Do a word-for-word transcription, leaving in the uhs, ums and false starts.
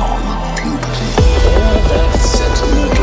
All that sentiment.